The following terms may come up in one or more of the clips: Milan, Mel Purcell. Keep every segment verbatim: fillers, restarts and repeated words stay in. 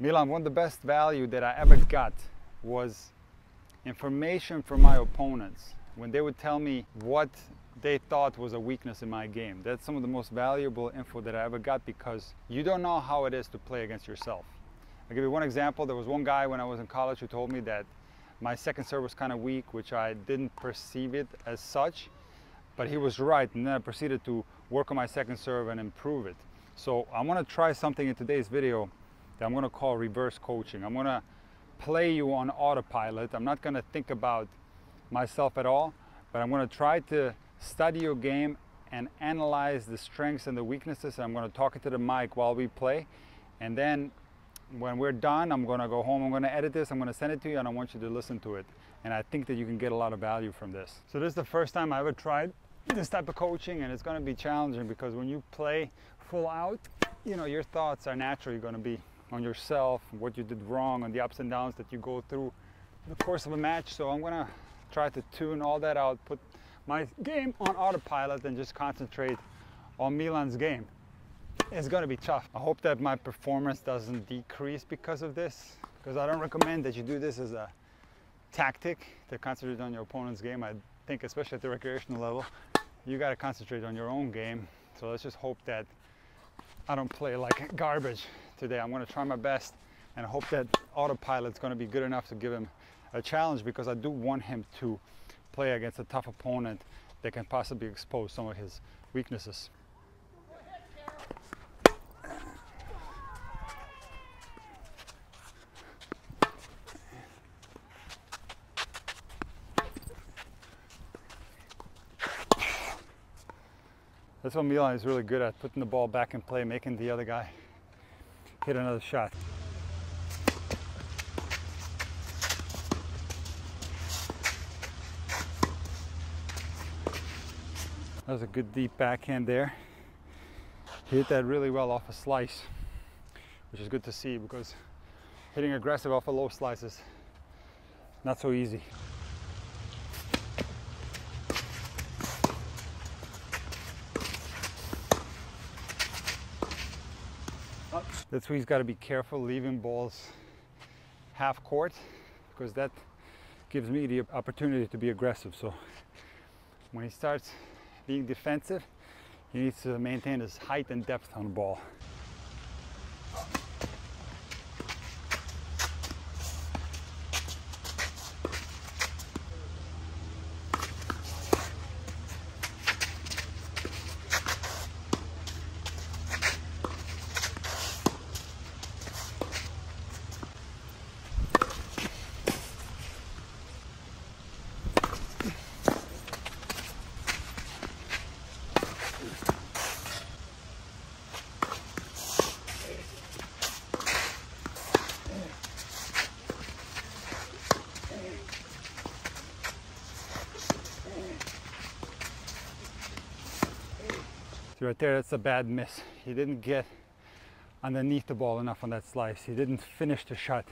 Milan, one of the best value that I ever got was information from my opponents when they would tell me what they thought was a weakness in my game. That's some of the most valuable info that I ever got, because you don't know how it is to play against yourself. I'll give you one example. There was one guy when I was in college who told me that my second serve was kind of weak, which I didn't perceive it as such, but he was right, and then I proceeded to work on my second serve and improve it. So I want to try something in today's video that I'm going to call reverse coaching. I'm going to play you on autopilot. I'm not going to think about myself at all, but I'm going to try to study your game and analyze the strengths and the weaknesses. And I'm going to talk into the mic while we play. And then when we're done, I'm going to go home. I'm going to edit this. I'm going to send it to you, and I want you to listen to it. And I think that you can get a lot of value from this. So this is the first time I ever tried this type of coaching, and it's going to be challenging, because when you play full out, you know, your thoughts are naturally going to be on yourself, what you did wrong, on the ups and downs that you go through in the course of a match. So I'm gonna try to tune all that out, put my game on autopilot, and just concentrate on Milan's game. It's gonna be tough. I hope that my performance doesn't decrease because of this, because I don't recommend that you do this as a tactic to concentrate on your opponent's game. I think, especially at the recreational level, you gotta concentrate on your own game. So let's just hope that I don't play like garbage today. I'm going to try my best and hope that autopilot's going to be good enough to give him a challenge, because I do want him to play against a tough opponent that can possibly expose some of his weaknesses. That's what Milan is really good at, putting the ball back in play, making the other guy hit another shot. That was a good deep backhand there. He hit that really well off a slice, which is good to see, because hitting aggressive off a low slice is not so easy. That's where he's got to be careful, leaving balls half court, because that gives me the opportunity to be aggressive. So when he starts being defensive, he needs to maintain his height and depth on the ball. Right there, that's a bad miss. He didn't get underneath the ball enough on that slice. He didn't finish the shot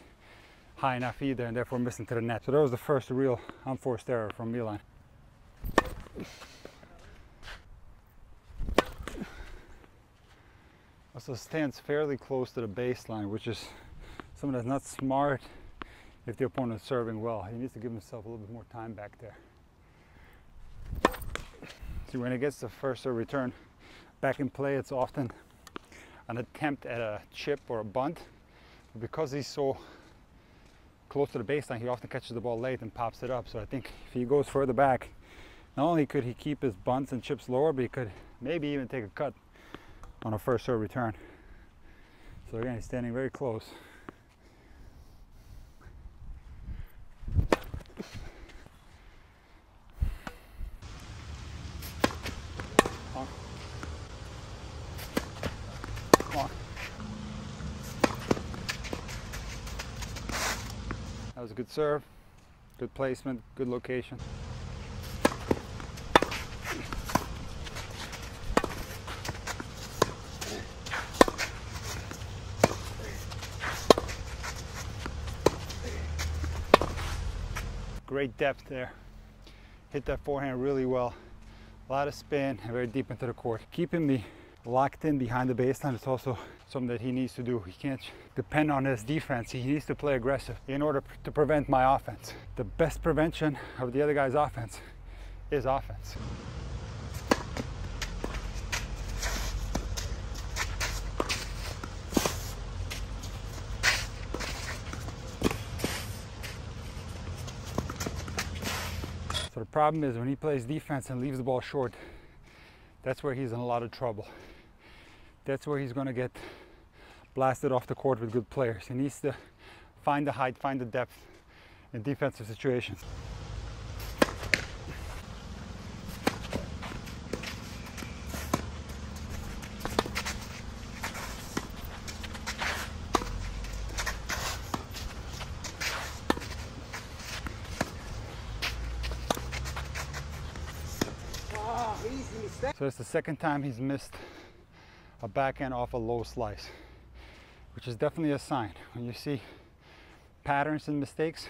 high enough either, and therefore missing to the net. So that was the first real unforced error from Milan. Also stands fairly close to the baseline, which is someone that's not smart if the opponent's serving well. He needs to give himself a little bit more time back there. See, when he gets the first serve return back in play, it's often an attempt at a chip or a bunt. But because he's so close to the baseline, he often catches the ball late and pops it up. So I think if he goes further back, not only could he keep his bunts and chips lower, but he could maybe even take a cut on a first serve return. So again, he's standing very close. That was a good serve, good placement, good location. Great depth there. Hit that forehand really well. A lot of spin, and very deep into the court, keeping the locked in behind the baseline. It's also something that he needs to do. He can't depend on his defense. He needs to play aggressive in order to prevent my offense. The best prevention of the other guy's offense is offense. So the problem is when he plays defense and leaves the ball short, that's where he's in a lot of trouble. That's where he's going to get blasted off the court with good players. He needs to find the height, find the depth in defensive situations. So it's the second time he's missed a backhand off a low slice, which is definitely a sign. When you see patterns and mistakes,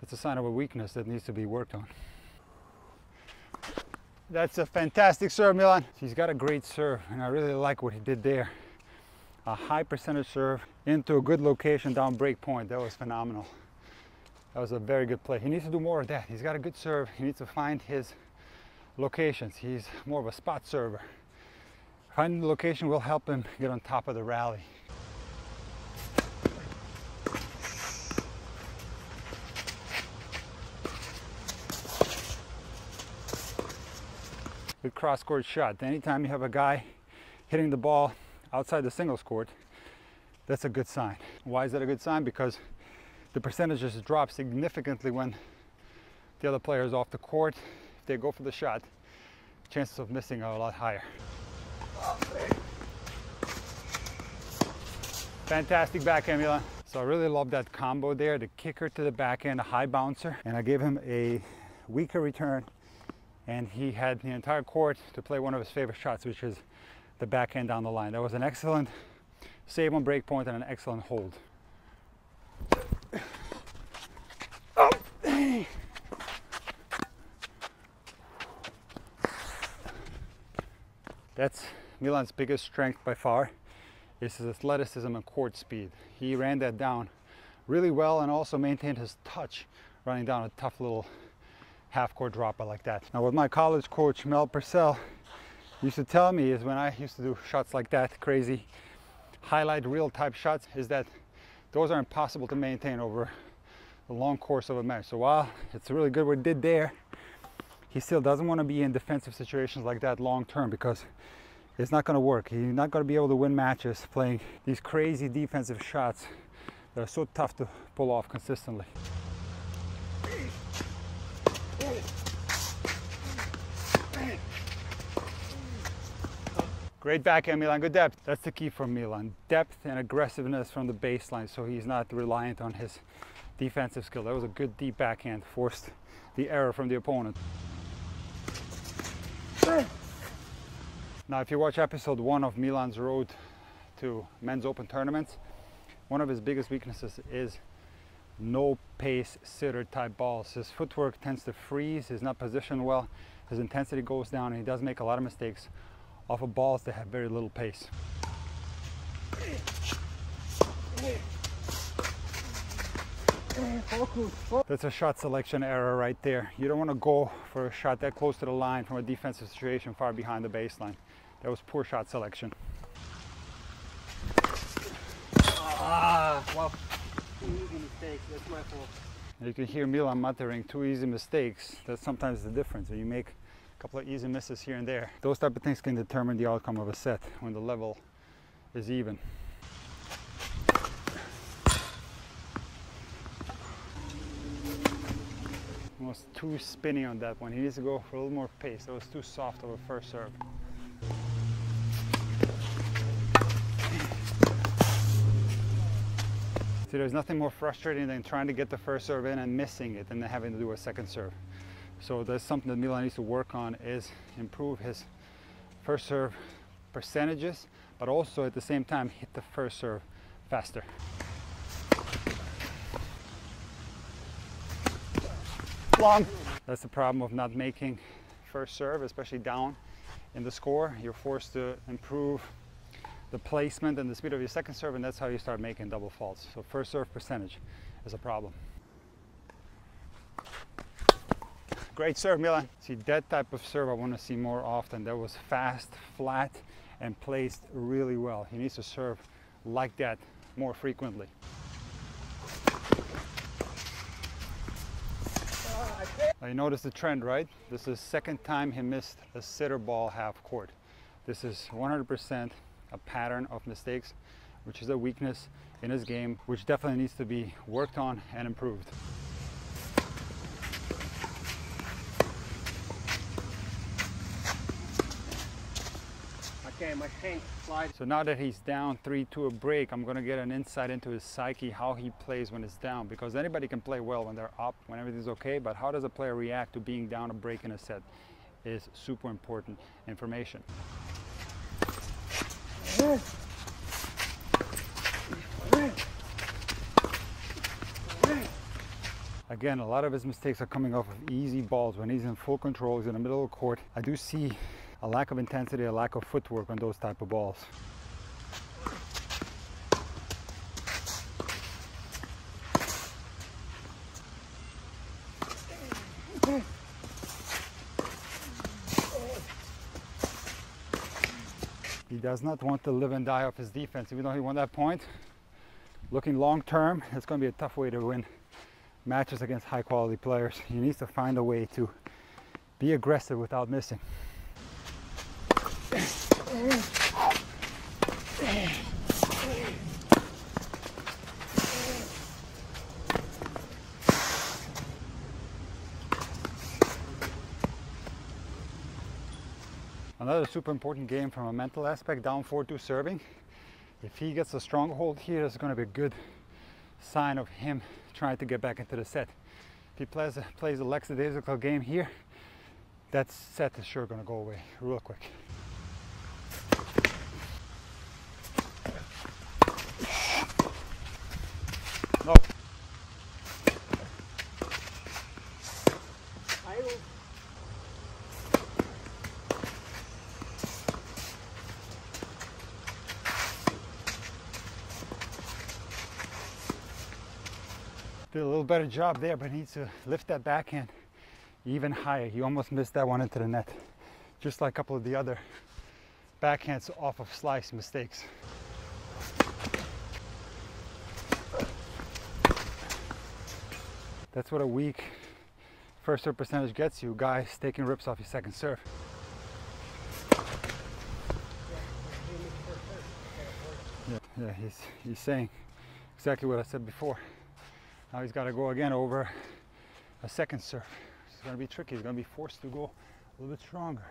that's a sign of a weakness that needs to be worked on. That's a fantastic serve, Milan. He's got a great serve, and I really like what he did there. A high percentage serve into a good location down break point. That was phenomenal. That was a very good play. He needs to do more of that. He's got a good serve. He needs to find his locations. He's more of a spot server. Finding the location will help him get on top of the rally. Good cross-court shot. Anytime you have a guy hitting the ball outside the singles court, that's a good sign. Why is that a good sign? Because the percentages drop significantly when the other player is off the court. If they go for the shot, chances of missing are a lot higher. Fantastic backhand, Milan. So I really love that combo there, the kicker to the backhand, a high bouncer. And I gave him a weaker return, and he had the entire court to play one of his favorite shots, which is the backhand down the line. That was an excellent save on break point and an excellent hold. Oh. That's Milan's biggest strength by far, is his athleticism and court speed. He ran that down really well and also maintained his touch, running down a tough little half-court dropper like that. Now what my college coach, Mel Purcell, used to tell me is when I used to do shots like that, crazy highlight reel type shots, is that those are impossible to maintain over the long course of a match. So while it's really good what he did there, he still doesn't want to be in defensive situations like that long term, because it's not going to work. He's not going to be able to win matches playing these crazy defensive shots that are so tough to pull off consistently. Great backhand, Milan. Good depth. That's the key for Milan. Depth and aggressiveness from the baseline, so he's not reliant on his defensive skill. That was a good deep backhand. Forced the error from the opponent. Now, if you watch episode one of Milan's Road to Men's Open Tournaments, one of his biggest weaknesses is no pace sitter type balls. His footwork tends to freeze, he's not positioned well, his intensity goes down, and he does make a lot of mistakes off of balls that have very little pace. That's a shot selection error right there. You don't want to go for a shot that close to the line from a defensive situation far behind the baseline. That was poor shot selection. Ah, well, too easy mistakes. That's my fault. You can hear Milan muttering, two easy mistakes. That's sometimes the difference. When you make a couple of easy misses here and there, those type of things can determine the outcome of a set when the level is even. Was too spinny on that one. He needs to go for a little more pace. That was too soft of a first serve. See, there's nothing more frustrating than trying to get the first serve in and missing it and then having to do a second serve. So that's something that Milan needs to work on, is improve his first serve percentages, but also at the same time hit the first serve faster. Long. That's the problem of not making first serve, especially down in the score, you're forced to improve the placement and the speed of your second serve, and that's how you start making double faults. So first serve percentage is a problem. Great serve, Milan. See, that type of serve I want to see more often. That was fast, flat, and placed really well. He needs to serve like that more frequently. Now you notice the trend, right? This is the second time he missed a sitter ball half court. This is one hundred percent a pattern of mistakes, which is a weakness in his game, which definitely needs to be worked on and improved. Okay, my hand slide. So now that he's down three to a break, I'm going to get an insight into his psyche, how he plays when it's down, because anybody can play well when they're up, when everything's okay, but how does a player react to being down a break in a set is super important information. Again, a lot of his mistakes are coming off of easy balls. When he's in full control, he's in the middle of the court. I do see a lack of intensity, a lack of footwork on those type of balls. He does not want to live and die off his defense. Even though he won that point, looking long term, it's going to be a tough way to win matches against high quality players. He needs to find a way to be aggressive without missing. Another super important game from a mental aspect, down four two serving. If he gets a stronghold here, it's going to be a good sign of him trying to get back into the set. If he plays, plays a lackadaisical game here, that set is sure going to go away real quick. No. I will. Did a little better job there, but needs to lift that backhand even higher. He almost missed that one into the net, just like a couple of the other backhands off of slice mistakes. That's what a weak first serve percentage gets you, guys taking rips off your second serve. Yeah, yeah he's, he's saying exactly what I said before. Now he's got to go again over a second serve. It's going to be tricky. He's going to be forced to go a little bit stronger.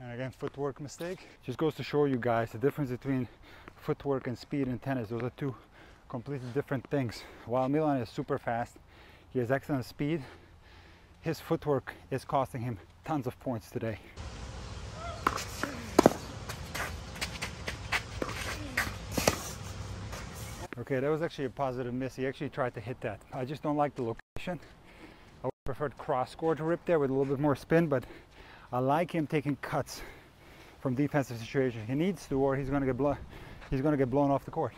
And again, footwork mistake. Just goes to show you guys the difference between footwork and speed in tennis. Those are two completely different things. While Milan is super fast, he has excellent speed, his footwork is costing him tons of points today. Okay, that was actually a positive miss. He actually tried to hit that. I just don't like the location. I would preferred cross-court to rip there with a little bit more spin, but I like him taking cuts from defensive situations. He needs to, or he's going to get blown. He's going to get blown off the court.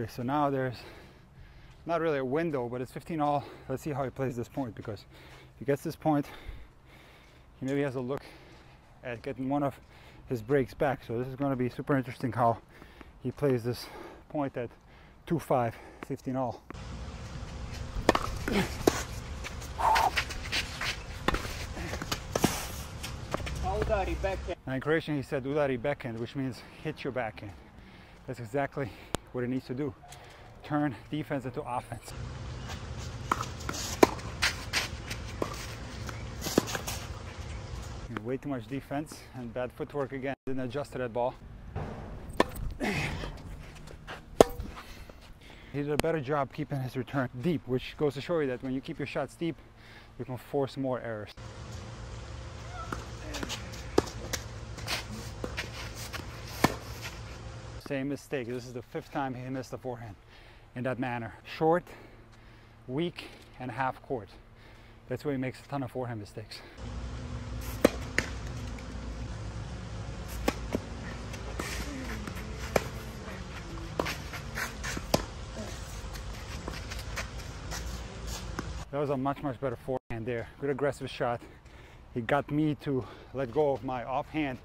Okay, so now there's not really a window, but it's fifteen all. Let's see how he plays this point, because if he gets this point, he maybe has a look at getting one of his breaks back. So this is going to be super interesting how he plays this point at two five, fifteen all. Now in Croatian he said udari backhand, which means hit your backhand. That's exactly what he needs to do. Turn defense into offense. Way too much defense and bad footwork again. Didn't adjust to that ball. He did a better job keeping his return deep, which goes to show you that when you keep your shots deep, you can force more errors. Same mistake. This is the fifth time he missed the forehand in that manner. Short, weak and half court. That's where he makes a ton of forehand mistakes. That was a much, much better forehand there. Good aggressive shot. He got me to let go of my offhand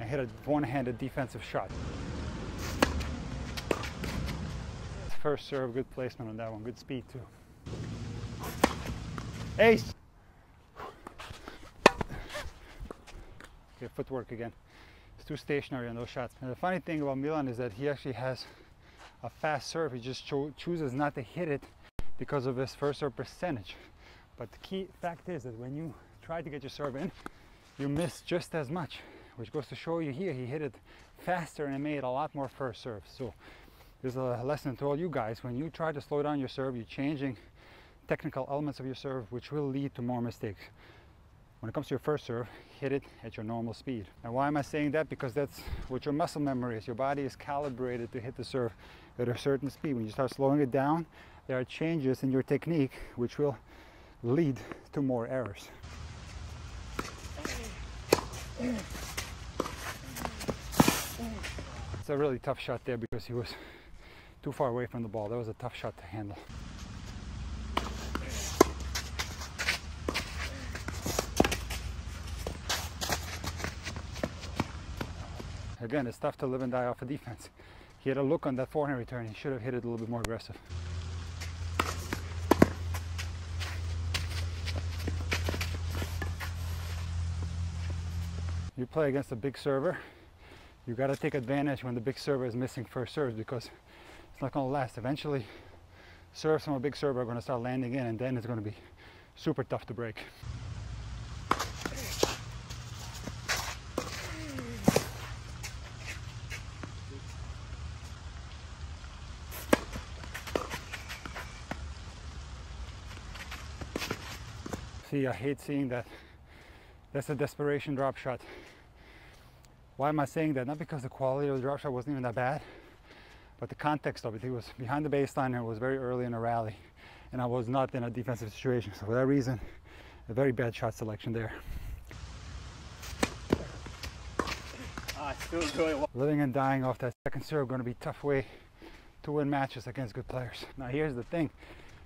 and hit a one-handed defensive shot. First serve, good placement on that one. Good speed too. Ace! Okay, footwork again. It's too stationary on those shots. And the funny thing about Milan is that he actually has a fast serve. He just cho chooses not to hit it because of his first serve percentage. But the key fact is that when you try to get your serve in, you miss just as much, which goes to show you here, he hit it faster and made a lot more first serves. So there's a lesson to all you guys. When you try to slow down your serve, you're changing technical elements of your serve, which will lead to more mistakes. When it comes to your first serve, hit it at your normal speed. And why am I saying that? Because that's what your muscle memory is. Your body is calibrated to hit the serve at a certain speed. When you start slowing it down, there are changes in your technique, which will lead to more errors. It's a really tough shot there because he was too far away from the ball. That was a tough shot to handle. Again, it's tough to live and die off a defense. He had a look on that forehand return. He should have hit it a little bit more aggressive. You play against a big server, you got to take advantage when the big server is missing first serves, because it's not going to last. Eventually, serves from a big server are going to start landing in, and then it's going to be super tough to break. See, I hate seeing that. That's a desperation drop shot. Why am I saying that? Not because the quality of the drop shot wasn't even that bad, but the context of it. It was behind the baseline and it was very early in a rally, and I was not in a defensive situation. So for that reason, a very bad shot selection there. Ah, still going. Living and dying off that second serve going to be a tough way to win matches against good players. Now here's the thing.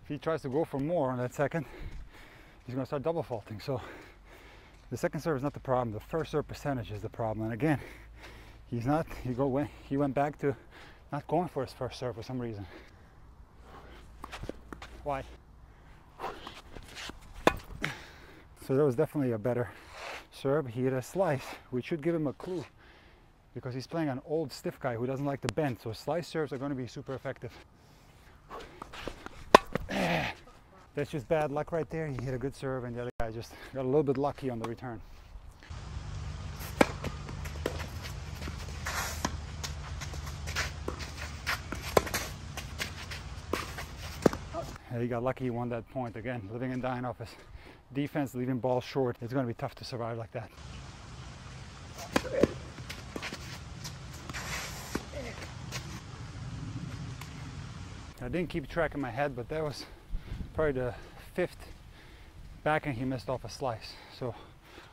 If he tries to go for more on that second, he's going to start double faulting. So the second serve is not the problem. The first serve percentage is the problem. And again, he's not. He go. He went back to not going for his first serve for some reason. Why? So that was definitely a better serve. He hit a slice, which should give him a clue, because he's playing an old stiff guy who doesn't like to bend. So slice serves are going to be super effective. That's just bad luck right there. He hit a good serve, and the other guy just got a little bit lucky on the return. And he got lucky, he won that point. Again, living and dying off his defense, leaving ball short. It's going to be tough to survive like that. I didn't keep track in my head, but that was probably the fifth backhand he missed off a slice. So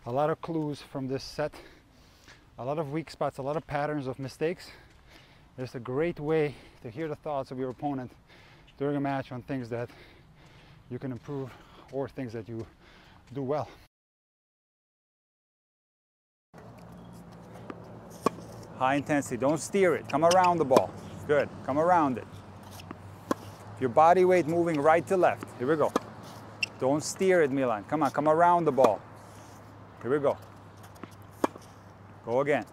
a lot of clues from this set, a lot of weak spots, a lot of patterns of mistakes. It's a great way to hear the thoughts of your opponent during a match on things that you can improve or things that you do well. High intensity, don't steer it. Come around the ball. Good, come around it. Your body weight moving right to left. Here we go. Don't steer it, Milan. Come on, come around the ball. Here we go. Go again.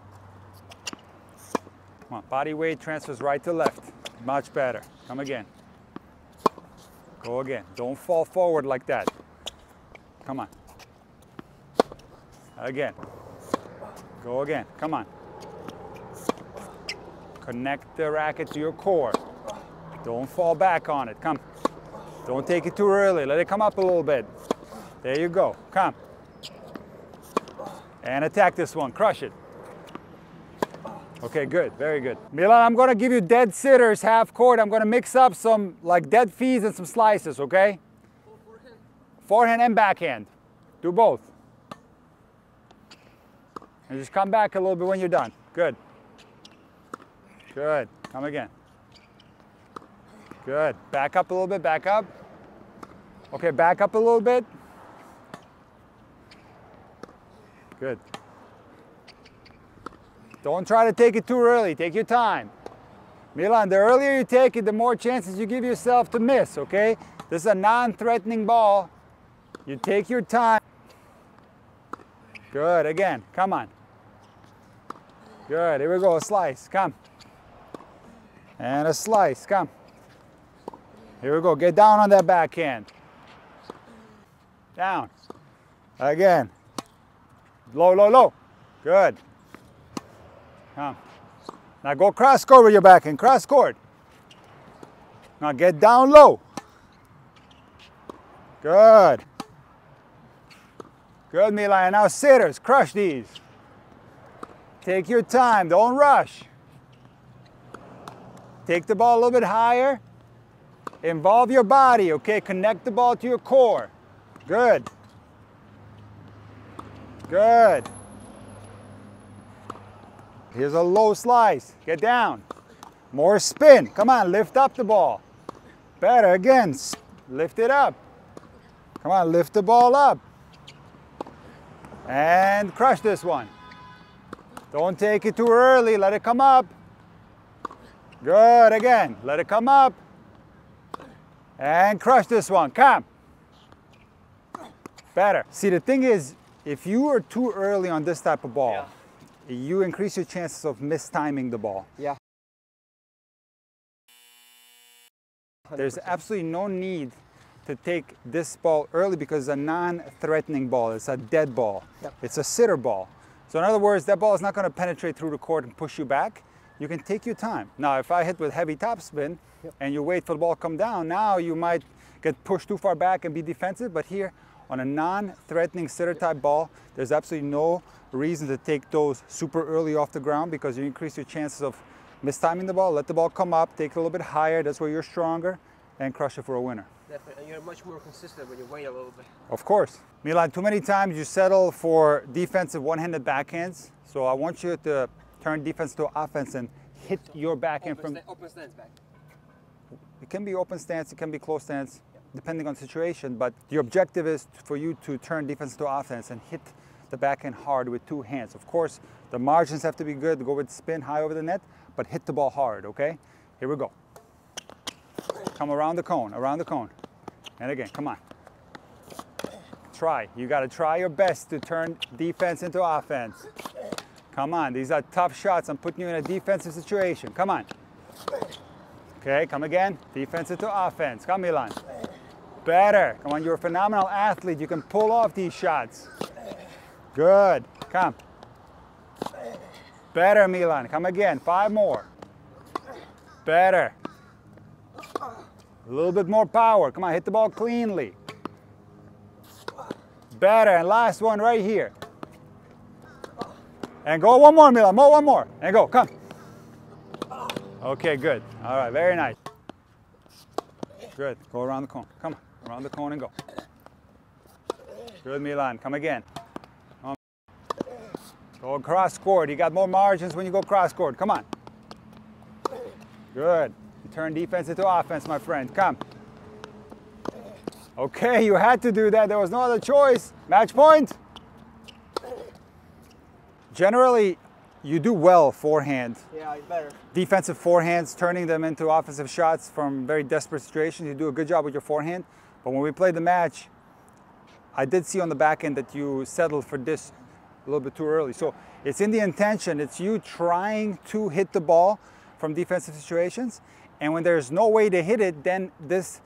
Come on, body weight transfers right to left. Much better. Come again. Go again. Don't fall forward like that. Come on. Again. Go again. Come on. Connect the racket to your core. Don't fall back on it. Come. Don't take it too early. Let it come up a little bit. There you go. Come. And attack this one. Crush it. Okay, good. Very good. Milan, I'm going to give you dead sitters half court. I'm going to mix up some like dead fees and some slices, okay? Forehand and backhand. Do both. And just come back a little bit when you're done. Good. Good. Come again. Good. Back up a little bit. Back up. Okay, back up a little bit. Good. Don't try to take it too early. Take your time. Milan, the earlier you take it, the more chances you give yourself to miss, okay? This is a non-threatening ball. You take your time. Good, again, come on. Good, here we go, a slice, come. And a slice, come. Here we go, get down on that backhand. Down, again. Low, low, low, good. Come. Now go cross court with your backhand, cross court. Now get down low. Good. Good, Milan. Now sitters, crush these. Take your time, don't rush. Take the ball a little bit higher. Involve your body, okay? Connect the ball to your core. Good. Good. Here's a low slice, get down. More spin, come on, lift up the ball. Better, again, lift it up. Come on, lift the ball up. And crush this one. Don't take it too early, let it come up. Good, again, let it come up. And crush this one, come. Better. See, the thing is, if you are too early on this type of ball, yeah. You increase your chances of mistiming the ball. Yeah. one hundred percent. There's absolutely no need to take this ball early because it's a non-threatening ball. It's a dead ball. Yep. It's a sitter ball. So in other words, that ball is not going to penetrate through the court and push you back. You can take your time. Now, if I hit with heavy topspin yep. and you wait for the ball to come down, now you might get pushed too far back and be defensive, but here, on a non-threatening sitter type ball, there's absolutely no reason to take those super early off the ground because you increase your chances of mistiming the ball. Let the ball come up, take it a little bit higher, that's where you're stronger, and crush it for a winner. Definitely, and you're much more consistent when you wait a little bit. Of course. Milan, too many times you settle for defensive one-handed backhands, so I want you to turn defense to offense and hit your backhand open from... Sta open stance back. It can be open stance, it can be close stance. Depending on the situation, but the objective is for you to turn defense to offense and hit the backhand hard with two hands. Of course, the margins have to be good, go with spin high over the net, but hit the ball hard, okay? Here we go. Come around the cone, around the cone. And again, come on. Try, you gotta try your best to turn defense into offense. Come on, these are tough shots. I'm putting you in a defensive situation, come on. Okay, come again, defense into offense. Come, Milan. Better. Come on, you're a phenomenal athlete. You can pull off these shots. Good. Come. Better, Milan. Come again. Five more. Better. A little bit more power. Come on, hit the ball cleanly. Better. And last one right here. And go one more, Milan. More, one more. And go. Come. Okay, good. All right, very nice. Good. Go around the cone. Come on. Around the cone and go. Good, Milan. Come again. Come on. Go cross court. You got more margins when you go cross court. Come on. Good. You turn defense into offense, my friend. Come. Okay, you had to do that. There was no other choice. Match point. Generally, you do well forehand. Yeah, it's better. Defensive forehands, turning them into offensive shots from very desperate situations. You do a good job with your forehand. But when we played the match, I did see on the back end that you settled for this a little bit too early. So it's in the intention. It's you trying to hit the ball from defensive situations. And when there's no way to hit it, then this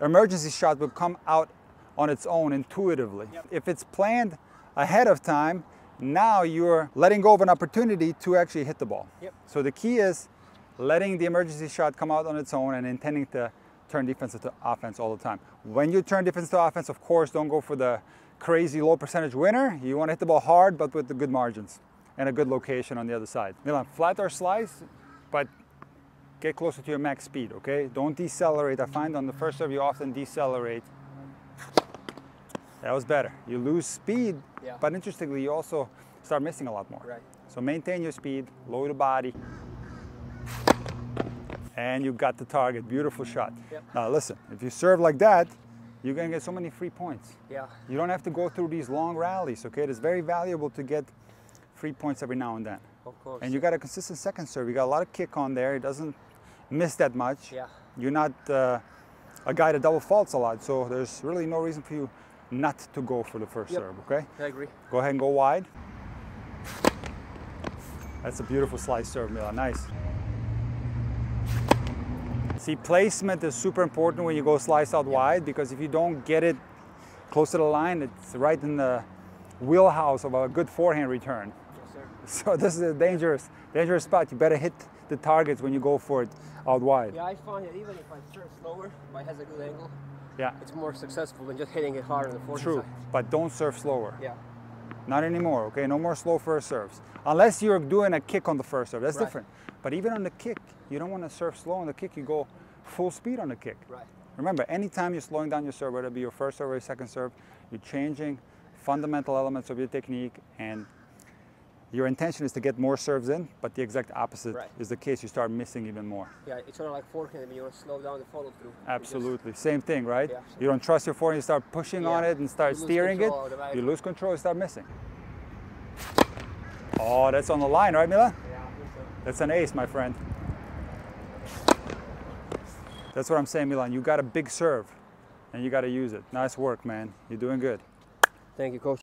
emergency shot will come out on its own intuitively. Yep. If it's planned ahead of time, now you're letting go of an opportunity to actually hit the ball. Yep. So the key is letting the emergency shot come out on its own and intending to turn defense to offense all the time. When you turn defense to offense, of course, don't go for the crazy low percentage winner. You want to hit the ball hard, but with the good margins and a good location on the other side. Milan, flat or slice, but get closer to your max speed, okay? Don't decelerate. I find on the first serve, you often decelerate. That was better. You lose speed, yeah. But interestingly, you also start missing a lot more. Right. So maintain your speed, lower the body, and you got the target. Beautiful shot. Yep. Now listen, if you serve like that, you're gonna get so many free points. Yeah. You don't have to go through these long rallies, okay? It is very valuable to get free points every now and then. Of course. And you got a consistent second serve. You got a lot of kick on there. It doesn't miss that much. Yeah. You're not uh, a guy that double faults a lot, so there's really no reason for you not to go for the first yep. serve, okay? I agree. Go ahead and go wide. That's a beautiful slice serve, Milan. Nice. See, placement is super important when you go slice out yep. wide, because if you don't get it close to the line, it's right in the wheelhouse of a good forehand return. Yes, sir. So this is a dangerous, dangerous spot. You better hit the targets when you go for it out wide. Yeah, I find that even if I serve slower, if I has a good angle, yeah, it's more successful than just hitting it hard on the forehand side. True, but don't serve slower. Yeah. Not anymore, okay? No more slow first serves. Unless you're doing a kick on the first serve, that's right. different. But even on the kick, you don't want to serve slow on the kick, you go full speed on the kick. Right. Remember, anytime you're slowing down your serve, whether it be your first serve or your second serve, you're changing fundamental elements of your technique, and your intention is to get more serves in, but the exact opposite right. is the case. You start missing even more. Yeah, it's sort of like forehand, I mean, you want to slow down the follow through. Absolutely, just... same thing, right? Yeah, you don't trust your forehand, you start pushing yeah. on it and start steering it. You lose control, you start missing. Oh, that's on the line, right, Milan? Yeah, I think so. That's an ace, my friend. That's what I'm saying, Milan. You got a big serve, and you got to use it. Nice work, man. You're doing good. Thank you, Coach.